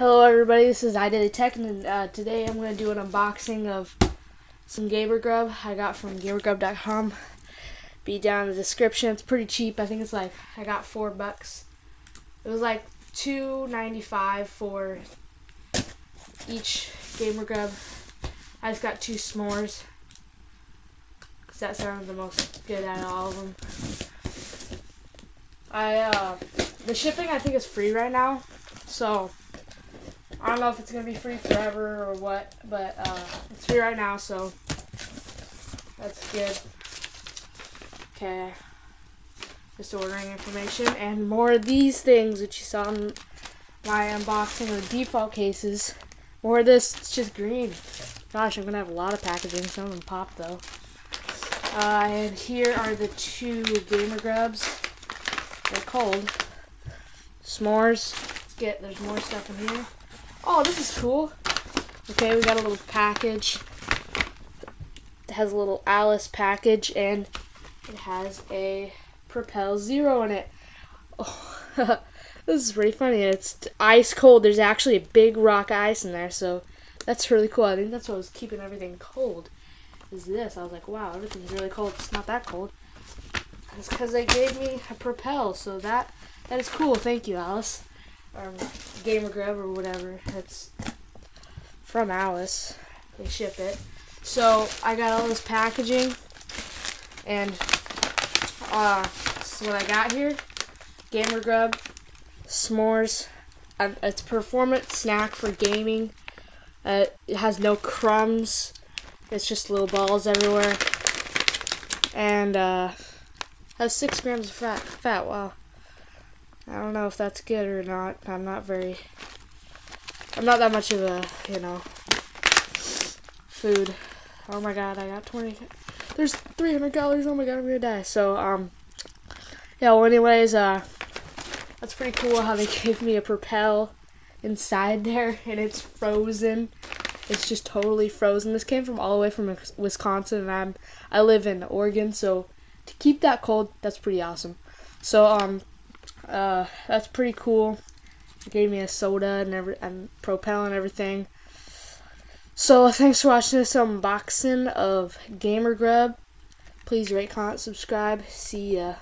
Hello everybody, this is iDailyTech, and today I'm going to do an unboxing of some Gamer Grub I got from gamergrub.com. Be down in the description. It's pretty cheap. I think it's like, I got $4. It was like $2.95 for each Gamer Grub. I just got two s'mores, because that sounded the most good out of all of them. The shipping I think is free right now, so I don't know if it's going to be free forever or what, but it's free right now, so that's good. Okay, just ordering information and more of these things, which you saw in my unboxing of default cases. More of this, it's just green. Gosh, I'm going to have a lot of packaging. Some of them pop, though. And here are the two Gamer Grubs. They're cold. S'mores. Let's get, there's more stuff in here. Oh, this is cool. Okay, we got a little package. It has a little Alice package, and it has a Propel Zero in it. Oh, this is pretty funny. It's ice cold. There's actually a big rock ice in there, so that's really cool. I think that's what was keeping everything cold, is this. I was like, wow, everything's really cold. It's not that cold. It's because they gave me a Propel, so that is cool. Thank you, Alice. Or Gamer Grub or whatever. It's from Alice. They ship it. So I got all this packaging, and this is what I got here. Gamer Grub s'mores. It's performance snack for gaming. It has no crumbs. It's just little balls everywhere, and has 6 grams of fat. Wow. I don't know if that's good or not. I'm not that much of a, you know, food. Oh my god, I got 20. There's 300 calories. Oh my god, I'm gonna die. So, yeah, well, anyways, that's pretty cool how they gave me a Propel inside there, and it's frozen. It's just totally frozen. This came from all the way from Wisconsin, and I live in Oregon, so to keep that cold, that's pretty awesome. So, that's pretty cool. It gave me a soda and Propel and everything. So thanks for watching this unboxing of Gamer Grub. Please rate, comment, subscribe. See ya.